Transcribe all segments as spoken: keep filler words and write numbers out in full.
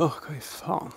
Åh, vad i fan.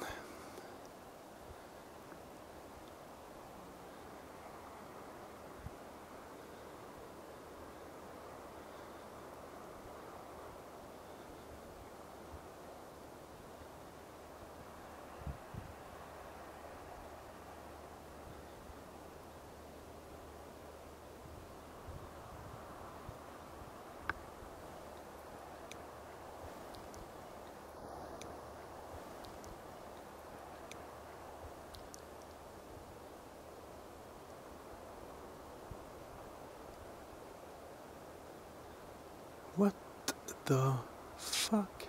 What the fuck?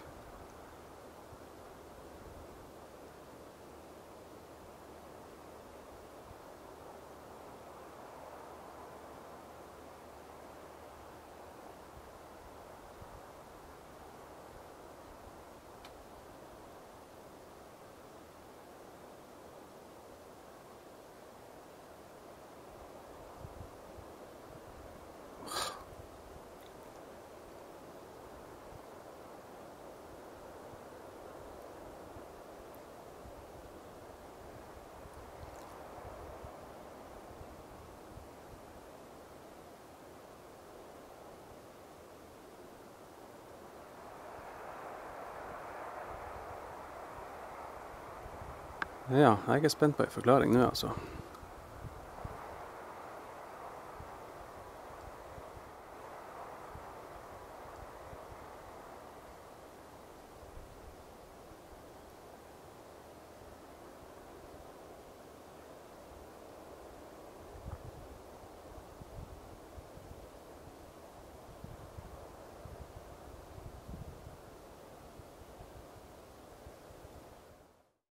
Ja, jeg er spændt på en forklaring nu altså.